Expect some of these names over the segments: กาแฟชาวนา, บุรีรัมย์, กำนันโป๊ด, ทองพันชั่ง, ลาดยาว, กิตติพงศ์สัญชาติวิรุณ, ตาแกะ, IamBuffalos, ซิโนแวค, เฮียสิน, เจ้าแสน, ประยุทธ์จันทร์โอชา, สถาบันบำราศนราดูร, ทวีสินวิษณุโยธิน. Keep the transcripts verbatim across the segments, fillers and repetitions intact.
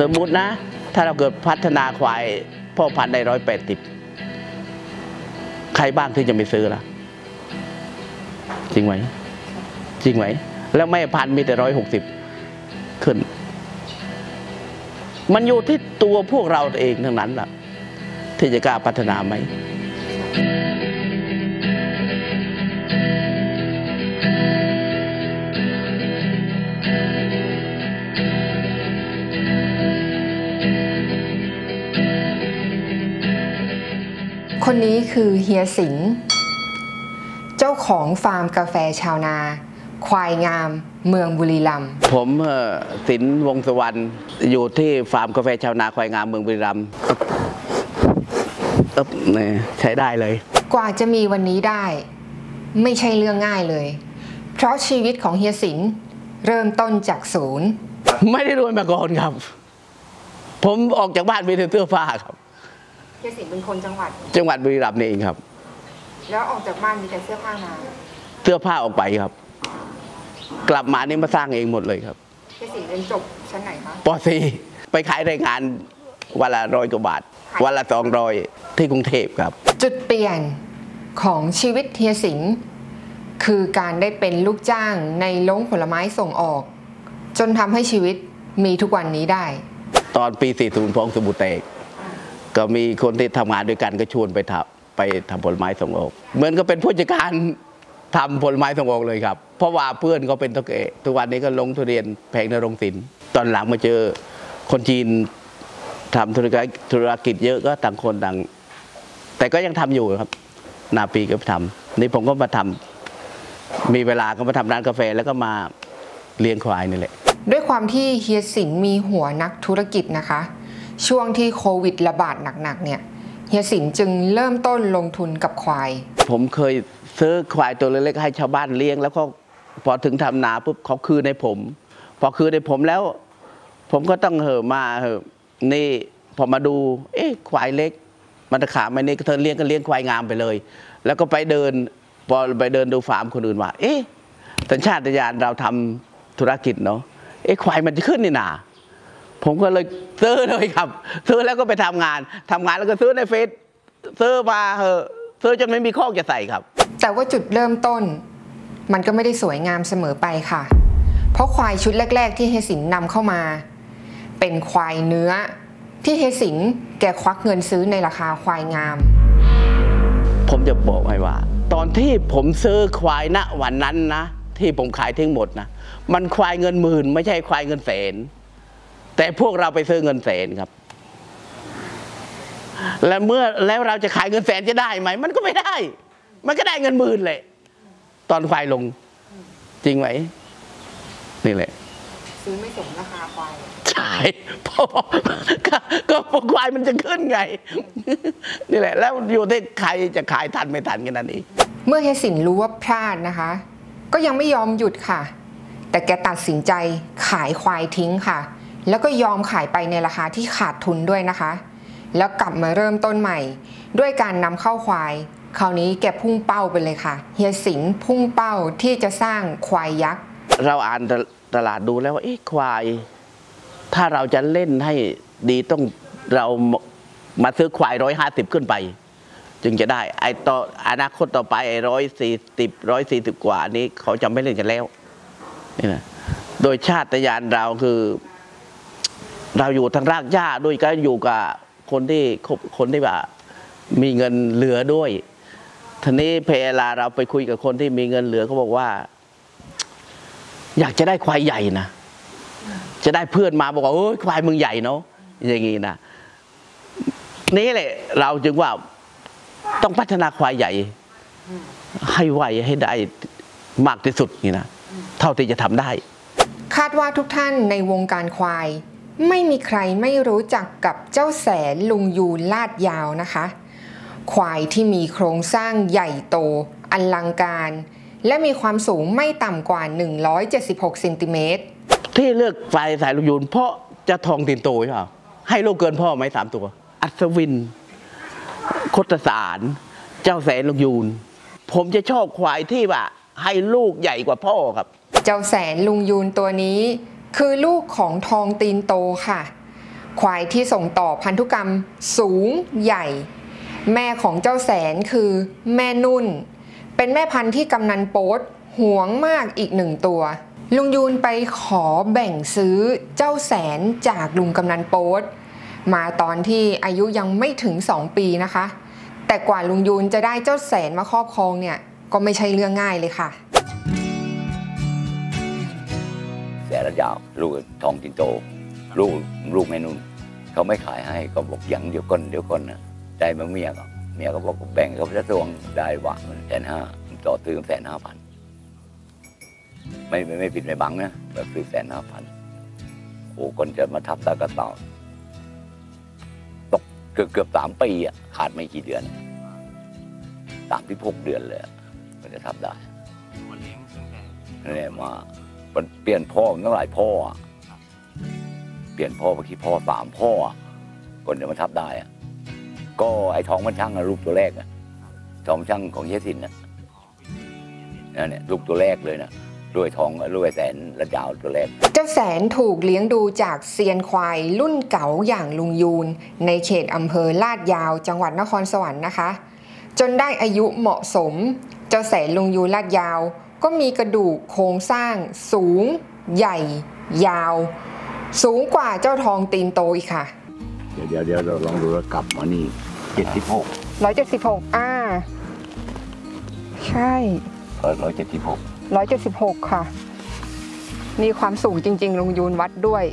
สมมุตินะถ้าเราเกิดพัฒนาควายพ่อพันธุ์ได้ร้อยแปดสิบใครบ้างที่จะไม่ซื้อล่ะจริงไหมจริงไหมแล้วแม่พันธุ์มีแต่ร้อยหกสิบขึ้นมันอยู่ที่ตัวพวกเราเองทั้งนั้นล่ะที่จะกล้าพัฒนาไหมคนนี้คือเฮียสิงห์เจ้าของฟาร์มกาแฟชาวนาควายงามเมืองบุรีรัมย์ผมสินวงศ์สวรรค์อยู่ที่ฟาร์มกาแฟชาวนาควายงามเมืองบุรีรัมย์ใช้ได้เลยกว่าจะมีวันนี้ได้ไม่ใช่เรื่องง่ายเลยเพราะชีวิตของเฮียสิงห์เริ่มต้นจากศูนย์ไม่ได้รวยมาก่อนครับผมออกจากบ้านไปซื้อเสื้อผ้าครับเฮียสิงห์เป็นคนจังหวัดจังหวัดบุรีรัมย์นี่เองครับแล้วออกจากบ้านมีแต่เสื้อผ้ามาเสื้อผ้าออกไปครับกลับมานี่มาสร้างเองหมดเลยครับเฮียสิงห์เรียนจบชั้นไหนคะป .สี่ ไปขายรายงานวันละร้อยกว่าบาทวันละสองร้อยที่กรุงเทพครับจุดเปลี่ยนของชีวิตเฮียสิงห์คือการได้เป็นลูกจ้างในโรงผลไม้ส่งออกจนทำให้ชีวิตมีทุกวันนี้ได้ตอนปีสี่สิบพองสมุทรแตกก็มีคนที่ทำงานด้วยกันก็ชวนไปทำไปทำผลไม้ส่งออกเหมือนก็เป็นผู้จัดการทำผลไม้ส่งออกเลยครับเพราะว่าเพื่อนเขาเป็นตะเกะทุกวันนี้ก็ลงทุเรียนแผงนรงศิลป์ตอนหลังมาเจอคนจีนทำธุรกิจธุรกิจเยอะก็ต่างคนต่างแต่ก็ยังทำอยู่ครับนาปีก็ทำนี่ผมก็มาทำมีเวลาก็มาทำร้านกาแฟแล้วก็มาเลี้ยงควายนี่แหละด้วยความที่เฮียสิงห์มีหัวนักธุรกิจนะคะช่วงที่โควิดระบาดหนักๆเนี่ยเฮียสิงห์จึงเริ่มต้นลงทุนกับควายผมเคยซื้อควายตัวเล็กๆให้ชาวบ้านเลี้ยงแล้วก็พอถึงทำนาปุ๊บเขาคืนให้ผมพอคืนให้ผมแล้วผมก็ต้องเห่อมาเห่อนี่พอมาดูเอ๊ะควายเล็กมันขาไม่นี่เธอเลี้ยงก็เลี้ยงควายงามไปเลยแล้วก็ไปเดินพอไปเดินดูฟาร์มคนอื่นว่าเอ๊ะสัญชาตญาณเราทำธุรกิจเนาะเอ๊ะควายมันจะขึ้นนี่นาผมก็เลยซื้อเลยครับซื้อแล้วก็ไปทำงานทำงานแล้วก็ซื้อในเฟซซื้อมาเออซื้อจนไม่มีข้อจะใส่ครับแต่ว่าจุดเริ่มต้นมันก็ไม่ได้สวยงามเสมอไปค่ะเพราะควายชุดแรกๆที่เฮียสิงห์นำเข้ามาเป็นควายเนื้อที่เฮียสิงห์แกควักเงินซื้อในราคาควายงามผมจะบอกให้ว่าตอนที่ผมซื้อควายณวันนั้นนะที่ผมขายทั้งหมดนะมันควายเงินหมื่นไม่ใช่ควายเงินแสนแต่พวกเราไปซื้อเงินแสนครับและเมื่อแล้วเราจะขายเงินแสนจะได้ไหมมันก็ไม่ได้มันก็ได้เงินหมื่นเลยตอนควายลงจริงไหมนี่แหละซื้อไม่สมราคาควายใช่เพราะก็ควายมันจะขึ้นไงนี่แหละแล้วอยู่ที่ใครจะขายทันไม่ทันกันนั่นเองเมื่อเฮียสิงห์รู้ว่าพลาดนะคะก็ยังไม่ยอมหยุดค่ะแต่แกตัดสินใจขายควายทิ้งค่ะแล้วก็ยอมขายไปในราคาที่ขาดทุนด้วยนะคะแล้วกลับมาเริ่มต้นใหม่ด้วยการนำเข้าควายคราวนี้แกพุ่งเป้าไปเลยค่ะเฮียสิงห์พุ่งเป้าที่จะสร้างควายยักษ์เราอ่านตลาดดูแล้วว่าเอ๊ะควายถ้าเราจะเล่นให้ดีต้องเรามาซื้อควายร้อยห้าสิบขึ้นไปจึงจะได้ไอ้ต่ออนาคตต่อไปไอ้ร้อยสี่สิบร้อยสี่สิบกว่านี้เขาจะไม่เล่นกันแล้วนี่นะโดยชาติญาณเราคือเราอยู่ทางรากหญ้าด้วยก็อยู่กับคนที่คนที่แบบมีเงินเหลือด้วยทีนี้เพลาเราไปคุยกับคนที่มีเงินเหลือเขาบอกว่าอยากจะได้ควายใหญ่นะจะได้เพื่อนมาบอกว่าเอ้ยควายมึงใหญ่เนาะอย่างงี้นะนี่แหละเราจึงว่าต้องพัฒนาควายใหญ่ให้ไวให้ได้มากที่สุดนี่นะเท่าที่จะทำได้คาดว่าทุกท่านในวงการควายไม่มีใครไม่รู้จักกับเจ้าแสนลุงยูนลาดยาวนะคะควายที่มีโครงสร้างใหญ่โตอลังการและมีความสูงไม่ต่ำกว่าหนึ่งร้อยเจ็ดสิบหกเซนติเมตรที่เลือกควายสายลุงยูนเพราะจะทองตินโตใช่ป่ะให้ลูกเกินพ่อไหมสามตัวอัศวินโคตรสารเจ้าแสนลุงยูนผมจะชอบควายที่ว่าให้ลูกใหญ่กว่าพ่อครับเจ้าแสนลุงยูนตัวนี้คือลูกของทองตีนโตค่ะ ควายที่ส่งต่อพันธุกรรมสูงใหญ่แม่ของเจ้าแสนคือแม่นุ่นเป็นแม่พันธุ์ที่กำนันโป๊ดหวงมากอีกหนึ่งตัวลุงยูนไปขอแบ่งซื้อเจ้าแสนจากลุงกำนันโป๊ดมาตอนที่อายุยังไม่ถึงสองปีนะคะแต่กว่าลุงยูนจะได้เจ้าแสนมาครอบครองเนี่ยก็ไม่ใช่เรื่องง่ายเลยค่ะแสนรัตยาวลูกทองจินโตลูกลูกแม่นุ่นเขาไม่ขายให้ก็บอกยังเดี๋ยวก่อนเดี๋ยวก่อนนะได้มาเมียก็เมียก็บอกแบ่งเขาจะทวงได้หวังแสนห้าต่อซื้อแสนห้าพันไม่ไม่ผิดไม่บังนะแบบซื้อแสนห้าพันโอ้คนจะมาทับตากระต่ายตกเกือบเกือบสามปีอ่ะขาดไม่กี่เดือนสามที่หกเดือนเลยมันจะทับได้เนี่ยมาเปลี่ยนพ่อตั้งหลายพ่อเปลี่ยนพ่อเมื่อกี้พ่อสามพ่อคนจะมาทับได้อ่ะก็ไอ้ทองมันช่างนะรูปตัวแรกนะทองช่างของเยสินนะนั่นเนี่ยรูปตัวแรกเลยนะด้วยทองด้วยแสนระดาวตัวแรกเจ้าแสนถูกเลี้ยงดูจากเซียนควายรุ่นเก่าอย่างลุงยูนในเขตอำเภอลาดยาวจังหวัดนครสวรรค์นะคะจนได้อายุเหมาะสมเจ้าแสนลุงยูนลาดยาวก็มีกระดูกโครงสร้างสูงใหญ่ยาวสูงกว่าเจ้าทองตีนโตอีกค่ะเดี๋ยวเดี๋ยวเดี๋ยวเราลองดูแล้วกลับมานี่เจ็ดสิบหกร้อยเจ็ดสิบหกอ่าใช่ร้อยเจ็ดสิบหกร้อยเจ็ดสิบหกค่ะมีความสูงจริงๆลุงยูนวัดด้วย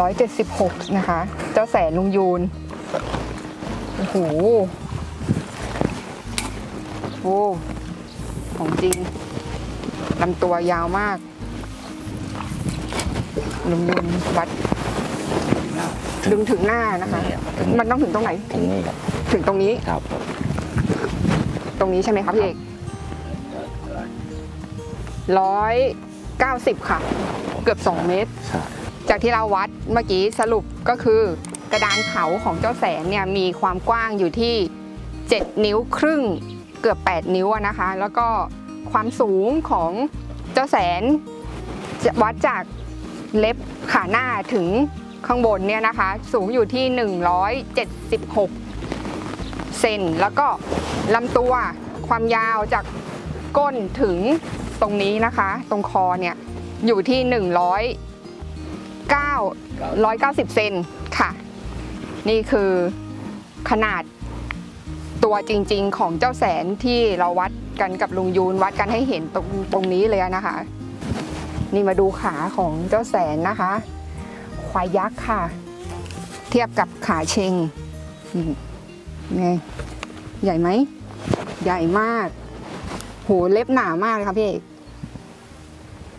ร้อยเจ็ดสิบหกนะคะเจ้าแสนลุงยูนโอ้โหโอ้ของจริงลำตัวยาวมากลุงยูนวัดดึงถึงหน้านะคะมันต้องถึงตรงไหนถึงนี่ครับถึงตรงนี้ครับตรงนี้ใช่ไหมครับพี่เอกร้อยเก้าสิบค่ะเกือบสองเมตรจากที่เราวัดเมื่อกี้สรุปก็คือกระดานเขาของเจ้าแสนเนี่ยมีความกว้างอยู่ที่เจ็ดนิ้วครึ่งเกือบแปดนิ้วนะคะแล้วก็ความสูงของเจ้าแสนจะวัดจากเล็บขาหน้าถึงข้างบนเนี่ยนะคะสูงอยู่ที่หนึ่งร้อยเจ็ดสิบหกเซนแล้วก็ลำตัวความยาวจากก้นถึงตรงนี้นะคะตรงคอเนี่ยอยู่ที่หนึ่งร้อยเก้าสิบเซนค่ะนี่คือขนาดตัวจริงๆของเจ้าแสนที่เราวัดกันกับลุงยูนวัดกันให้เห็นตรงตรงนี้เลยนะคะนี่มาดูขาของเจ้าแสนนะคะควายยักษ์ค่ะเทียบกับขาเชงไงใหญ่ไหมใหญ่มากโหเล็บหนามากเลยค่ะพี่เอก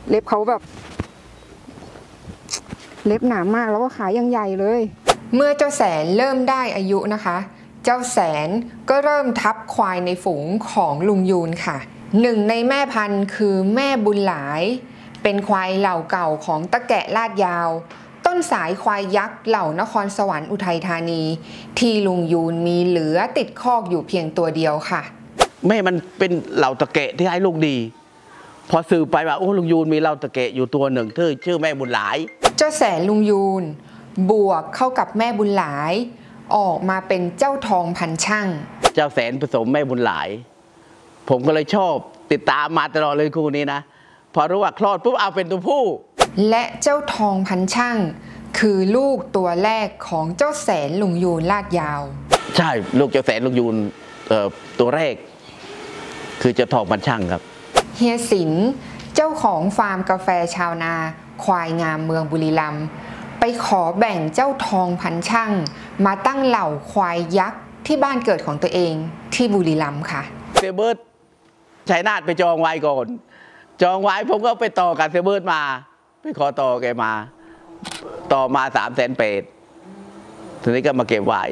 เล็บเขาแบบเล็บหนามากแล้วก็ขายังใหญ่เลยเมื่อเจ้าแสนเริ่มได้อายุนะคะเจ้าแสนก็เริ่มทับควายในฝูงของลุงยูนค่ะหนึ่งในแม่พันธุ์คือแม่บุญหลายเป็นควายเหล่าเก่าของตะแกะลาดยาวต้นสายควายยักษ์เหล่านครสวรรค์อุทัยธานีที่ลุงยูนมีเหลือติดคอกอยู่เพียงตัวเดียวค่ะแม่มันเป็นเหล่าตะแกะที่ให้ลูกดีพอสืบไปว่าโอ้ลุงยูนมีเหล่าตะแกะอยู่ตัวหนึ่งที่ชื่อแม่บุญหลายเจ้าแสนลุงยูนบวกเข้ากับแม่บุญหลายออกมาเป็นเจ้าทองพันช่างเจ้าแสนผสมแม่บุญหลายผมก็เลยชอบติดตามมาตลอดเลยคู่นี้นะพอรู้ว่าคลอดปุ๊บเอาเป็นตัวผู้และเจ้าทองพันช่างคือลูกตัวแรกของเจ้าแสนลุงยูนลาดยาวใช่ลูกเจ้าแสนลุงยูนตัวแรกคือเจ้าทองพันช่างครับเฮียสินเจ้าของฟาร์มกาแฟชาวนาควายงามเมืองบุรีรัมย์ไปขอแบ่งเจ้าทองพันช่างมาตั้งเหล่าควายยักษ์ที่บ้านเกิดของตัวเองที่บุรีรัมย์ค่ะเซเบิร์ตชัยนาทไปจองไว้ก่อนจองไว้ผมก็ไปต่อกับเซเบิร์ตมาไปขอต่อแกมาต่อมาสามแสนเป็ดทีนี้ก็มาเก็บไว้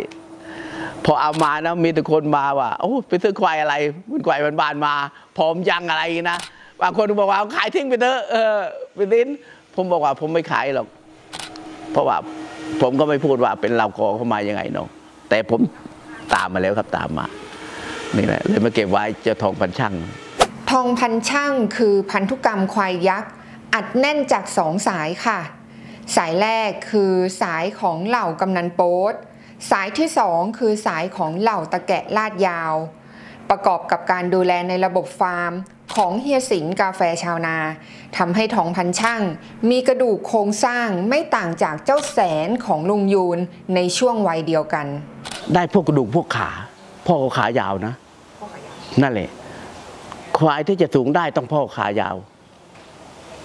พอเอามานะมีแต่คนมาว่าโอ้ไปซื้อควายอะไรมันควายบ้านๆมาพร้อมยังอะไรนะบางคนบอกว่าเอาขายทิ้งไปเถอะเออไปทิ้งผมบอกว่าผมไม่ขายหรอกเพราะว่าผมก็ไม่พูดว่าเป็นเหล่ากอเข้ามายังไงเนาะแต่ผมตามมาแล้วครับตามมานี่แหละเลยมาเก็บไว้เจ้าทองพันช่างทองพันช่างคือพันธุกรรมควายยักษ์อัดแน่นจากสองสายค่ะ สายแรกคือสายของเหล่ากำนันโป๊ดสายที่สองคือสายของเหล่าตะแกะลาดยาวประกอบกับการดูแลในระบบฟาร์มของเฮียสิงห์กาแฟชาวนาทำให้ทองพันช่างมีกระดูกโครงสร้างไม่ต่างจากเจ้าแสนของลุงยูนในช่วงวัยเดียวกันได้พวกกระดูกพวกขาพ่อขายาวนะนั่นแหละควายที่จะสูงได้ต้องพ่อขายาว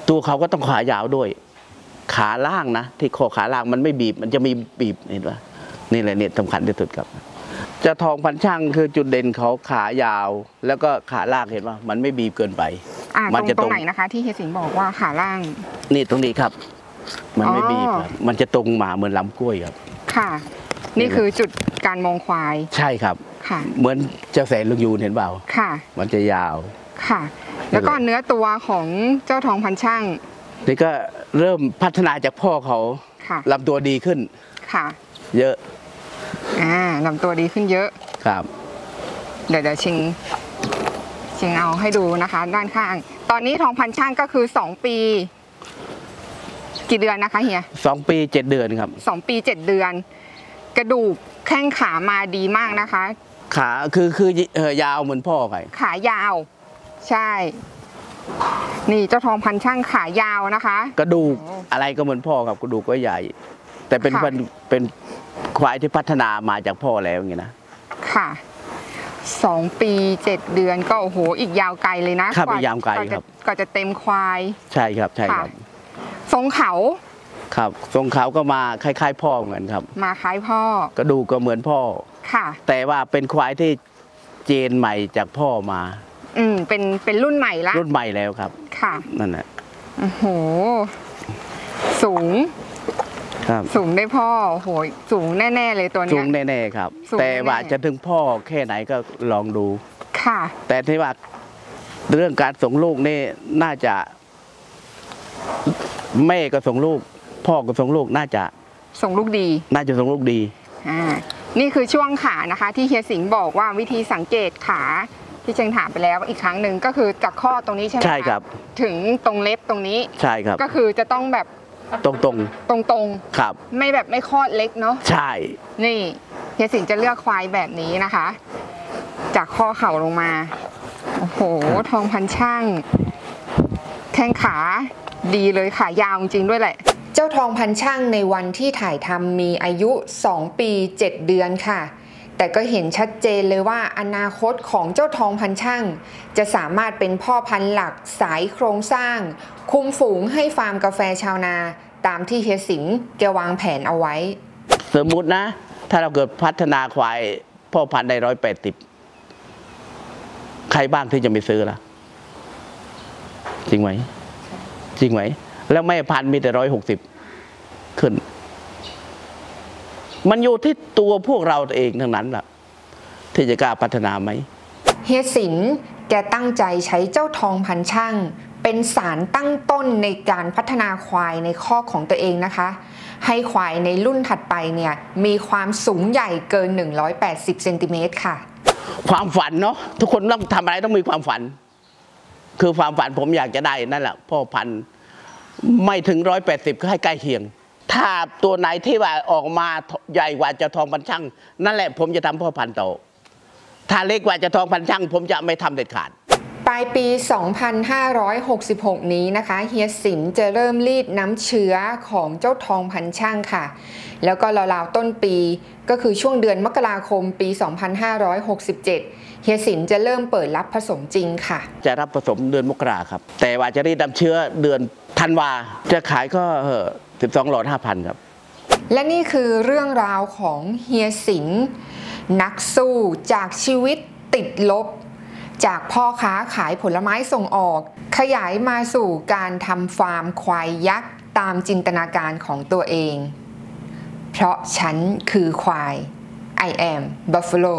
ตัวเขาก็ต้องขายาวด้วยขาล่างนะที่คอขาล่างมันไม่บีบมันจะมีบีบเห็นป่ะนี่แหละเนี่ยสำคัญที่สุดครับจะทองพันช่างคือจุดเด่นเขาขายาวแล้วก็ขาล่างเห็นป่ะมันไม่บีบเกินไปมันจะตรงไหนนะคะที่เฮียสิงห์บอกว่าขาล่างนี่ตรงนี้ครับมันไม่บีบมันจะตรงมาเหมือนลำกล้วยครับค่ะนี่คือจุดการมองควายใช่ครับค่ะเหมือนเจ้าแสนลุงยูนเห็นเปล่าค่ะมันจะยาวค่ะแล้วก็เนื้อตัวของเจ้าทองพันช่างนี่ก็เริ่มพัฒนาจากพ่อเขาลำตัวดีขึ้นค่ะเยอะอ่าลำตัวดีขึ้นเยอะครับเดี๋ยวเดี๋ยวชิงชิงเอาให้ดูนะคะด้านข้างตอนนี้ทองพันช่างก็คือสองปีกี่เดือนนะคะเฮียสองปีเจ็ดเดือนครับสองปีเจ็ดเดือนกระดูกแข้งขามาดีมากนะคะขาคือคือยาวเหมือนพ่อไปขายาวใช่นี่เจ้าทองพันช่างขายาวนะคะกระดูก อ, อะไรก็เหมือนพ่อครับกระดูกก็ใหญ่แต่เป็นเป็นควายที่พัฒนามาจากพ่อแล้วอย่างนี้นะค่ะสองปีเจ็ดเดือนก็โอ้โหอีกยาวไกลเลยนะครับยาวไกลครับก็จะเต็มควายใช่ครับใช่ครับทรงเขาครับทรงเขาก็มาคล้ายๆพ่อเหมือนครับมาคล้ายพ่อกระดูกก็เหมือนพ่อค่ะแต่ว่าเป็นควายที่เจนใหม่จากพ่อมาอืมเป็นเป็นรุ่นใหม่ละรุ่นใหม่แล้วครับค่ะนั่นแหละโอ้โหสูงครับสูงได้พ่อโอ้โหสูงแน่ๆเลยตัวนี้สูงแน่ๆครับแต่ว่าจะถึงพ่อแค่ไหนก็ลองดูค่ะแต่ที่ว่าเรื่องการส่งลูกนี่น่าจะแม่ก็ส่งลูกพ่อก็ส่งลูกน่าจะส่งลูกดีน่าจะส่งลูกดีอ่านี่คือช่วงขานะคะที่เฮียสิงห์บอกว่าวิธีสังเกตขาที่เชงถามไปแล้วอีกครั้งหนึ่งก็คือจากข้อตรงนี้ใช่ไหมใช่ครับถึงตรงเล็บตรงนี้ใช่ครับก็คือจะต้องแบบตรงตรงตรงตรงครับไม่แบบไม่คอดเล็กเนาะใช่นี่เฮียสิงห์จะเลือกควายแบบนี้นะคะจากข้อเข่าลงมาโอ้โหทองพันช่างแข้งขาดีเลยขายาวจริงด้วยแหละเจ้าทองพันช่างในวันที่ถ่ายทำมีอายุสองปีเจ็ดเดือนค่ะแต่ก็เห็นชัดเจนเลยว่าอนาคตของเจ้าทองพันช่างจะสามารถเป็นพ่อพันธุ์หลักสายโครงสร้างคุมฝูงให้ฟาร์มกาแฟชาวนาตามที่เฮียสิงห์แกวางแผนเอาไว้สมมุตินะถ้าเราเกิดพัฒนาควายพ่อพันธุ์ได้ร้อยแปดสิบใครบ้างที่จะไม่ซื้อล่ะจริงไหมจริงไหมแล้วแม่พันธุ์มีแต่ร้อยหกสิบขึ้นมันอยู่ที่ตัวพวกเราเองทั้งนั้นแหละที่จะกล้าพัฒนาไหมเฮียสิงห์แกตั้งใจใช้เจ้าทองพันช่างเป็นสารตั้งต้นในการพัฒนาควายในคอกของตัวเองนะคะให้ควายในรุ่นถัดไปเนี่ยมีความสูงใหญ่เกินหนึ่งร้อยแปดสิบเซนติเมตรค่ะความฝันเนาะทุกคนต้องทำอะไรต้องมีความฝันคือความฝันผมอยากจะได้นั่นแหละพ่อพันธุ์ไม่ถึงหนึ่งร้อยแปดสิบก็ให้ใกล้เคียงถ้าตัวไหนที่ว่าออกมาใหญ่กว่าเจ้าทองพันช่างนั่นแหละผมจะทำพ่อพันธุ์โตถ้าเล็กกว่าเจ้าทองพันช่างผมจะไม่ทำเด็ดขาดปลายปีสองพันห้าร้อยหกสิบหกนี้นะคะเฮียสิงห์จะเริ่มรีดน้ำเชื้อของเจ้าทองพันช่างค่ะแล้วก็ราวๆต้นปีก็คือช่วงเดือนมกราคมปีสองพันห้าร้อยหกสิบเจ็ดเฮียสิงห์จะเริ่มเปิดรับผสมจริงค่ะจะรับผสมเดือนมกราครับแต่ว่าจะรีดน้ำเชื้อเดือนธันวาจะขายก็สิบสองหลอด ห้าพัน ครับและนี่คือเรื่องราวของเฮียสิงห์นักสู้จากชีวิตติดลบจากพ่อค้าขายผลไม้ส่งออกขยายมาสู่การทำฟาร์มควายยักษ์ตามจินตนาการของตัวเองเพราะฉันคือควาย I am Buffalo